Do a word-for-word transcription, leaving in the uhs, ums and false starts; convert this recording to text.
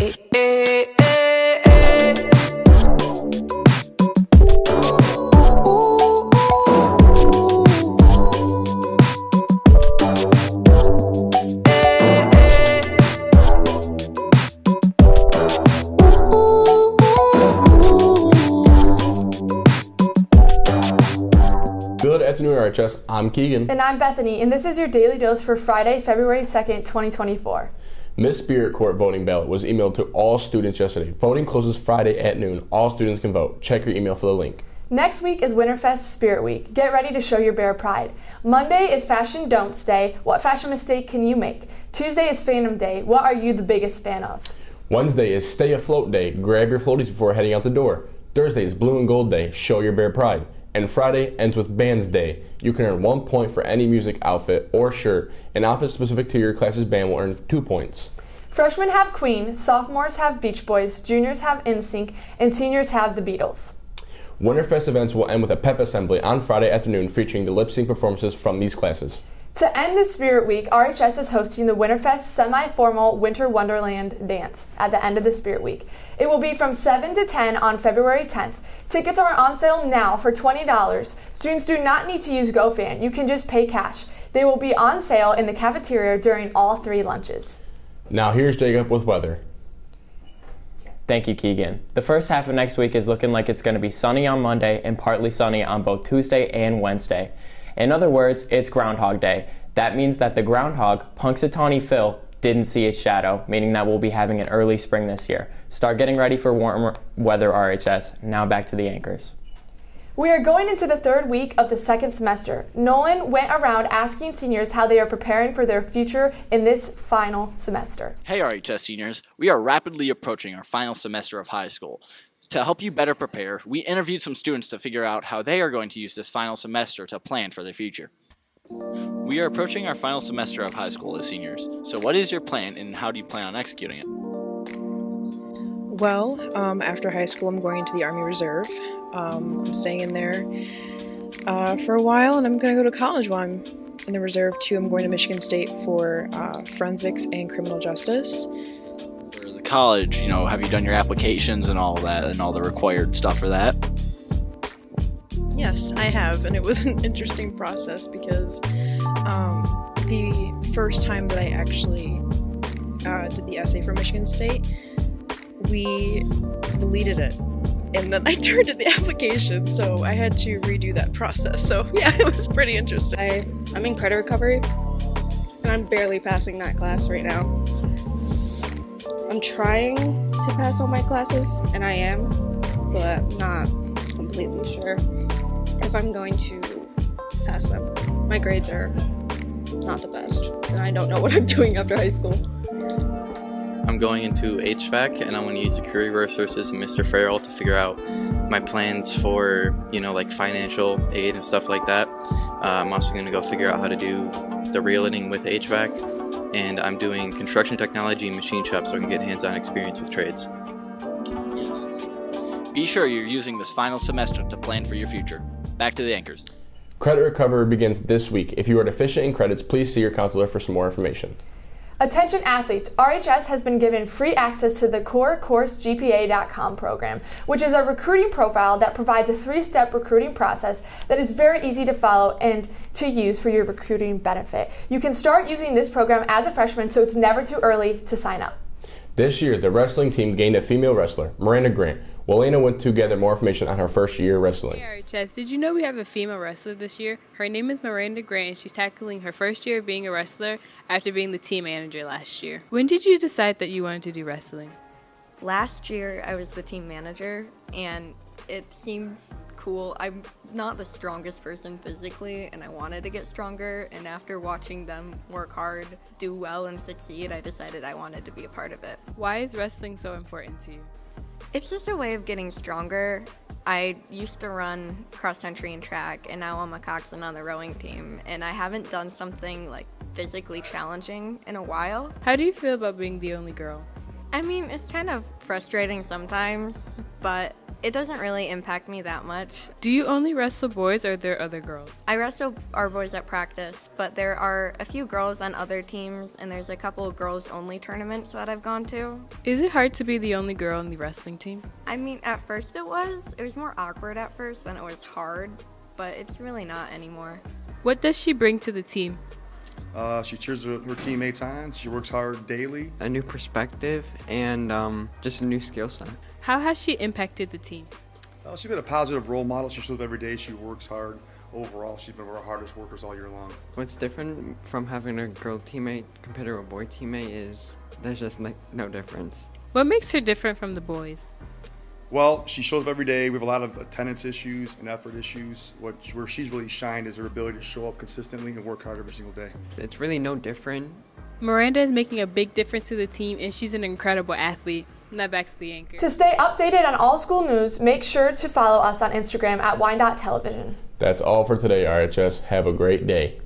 Good afternoon, R H S. I'm Keegan. And I'm Bethany, and this is your Daily Dose for Friday, February second, twenty twenty-four. Miss Spirit Court voting ballot was emailed to all students yesterday. Voting closes Friday at noon. All students can vote. Check your email for the link. Next week is Winterfest Spirit Week. Get ready to show your bear pride. Monday is Fashion Don'ts Day. What fashion mistake can you make? Tuesday is Fandom Day. What are you the biggest fan of? Wednesday is Stay Afloat Day. Grab your floaties before heading out the door. Thursday is Blue and Gold Day. Show your bear pride. And Friday ends with Bands Day. You can earn one point for any music outfit or shirt. An outfit specific to your class's band will earn two points. Freshmen have Queen, sophomores have Beach Boys, juniors have NSYNC, and seniors have the Beatles. Winterfest events will end with a pep assembly on Friday afternoon featuring the lip sync performances from these classes. To end the Spirit Week, R H S is hosting the Winterfest Semi-Formal Winter Wonderland Dance at the end of the Spirit Week. It will be from seven to ten on February tenth. Tickets are on sale now for twenty dollars. Students do not need to use GoFan. You can just pay cash. They will be on sale in the cafeteria during all three lunches. Now here's Jacob with weather. Thank you, Keegan. The first half of next week is looking like it's going to be sunny on Monday and partly sunny on both Tuesday and Wednesday. In other words, it's Groundhog Day. That means that the groundhog, Punxsutawney Phil, didn't see its shadow, meaning that we'll be having an early spring this year. Start getting ready for warmer weather, R H S. Now back to the anchors. We are going into the third week of the second semester. Nolan went around asking seniors how they are preparing for their future in this final semester. Hey, R H S seniors. We are rapidly approaching our final semester of high school. To help you better prepare, we interviewed some students to figure out how they are going to use this final semester to plan for their future. We are approaching our final semester of high school as seniors, so what is your plan and how do you plan on executing it? Well, um, after high school I'm going into the Army Reserve. Um, I'm staying in there uh, for a while, and I'm going to go to college while I'm in the Reserve too. I'm going to Michigan State for uh, forensics and criminal justice. College, you know, have you done your applications and all that and all the required stuff for that? Yes, I have, and it was an interesting process because um, the first time that I actually uh, did the essay for Michigan State, we deleted it and then I turned in the application, so I had to redo that process. So yeah, it was pretty interesting. I, I'm in credit recovery and I'm barely passing that class right now. I'm trying to pass all my classes, and I am, but I'm not completely sure if I'm going to pass them. My grades are not the best, and I don't know what I'm doing after high school. I'm going into H V A C, and I'm going to use the Career Resources and Mister Farrell to figure out my plans for, you know, like financial aid and stuff like that. Uh, I'm also going to go figure out how to do the realting with H V A C. And I'm doing construction technology and machine shop, so I can get hands-on experience with trades. Be sure you're using this final semester to plan for your future. Back to the anchors. Credit recovery begins this week. If you are deficient in credits, please see your counselor for some more information. Attention athletes, R H S has been given free access to the Core Course G P A dot com program, which is a recruiting profile that provides a three-step recruiting process that is very easy to follow and to use for your recruiting benefit. You can start using this program as a freshman, so it's never too early to sign up. This year, the wrestling team gained a female wrestler, Miranda Grant. Welena went to gather more information on her first year wrestling. Hey R H S, did you know we have a female wrestler this year? Her name is Miranda Grant, and she's tackling her first year of being a wrestler after being the team manager last year. When did you decide that you wanted to do wrestling? Last year, I was the team manager, and it seemed cool. I'm not the strongest person physically, and I wanted to get stronger, and after watching them work hard, do well, and succeed, I decided I wanted to be a part of it. Why is wrestling so important to you? It's just a way of getting stronger. I used to run cross-country and track, and now I'm a coxswain on the rowing team, and I haven't done something like physically challenging in a while. How do you feel about being the only girl? I mean, it's kind of frustrating sometimes, but it doesn't really impact me that much. Do you only wrestle boys or are there other girls? I wrestle our boys at practice, but there are a few girls on other teams, and there's a couple of girls-only tournaments that I've gone to. Is it hard to be the only girl on the wrestling team? I mean, at first it was. It was more awkward at first than it was hard, but it's really not anymore. What does she bring to the team? Uh, she cheers her, her teammates on. She works hard daily. A new perspective and um, just a new skill set. How has she impacted the team? Uh, she's been a positive role model. She shows up every day. She works hard. Overall, she's been one of our hardest workers all year long. What's different from having a girl teammate compared to a boy teammate is there's just no, no difference. What makes her different from the boys? Well, she shows up every day. We have a lot of attendance issues and effort issues. What, where she's really shined is her ability to show up consistently and work hard every single day. It's really no different. Miranda is making a big difference to the team, and she's an incredible athlete. Now back to the anchor. To stay updated on all school news, make sure to follow us on Instagram at Wyandotte Television. That's all for today, R H S. Have a great day.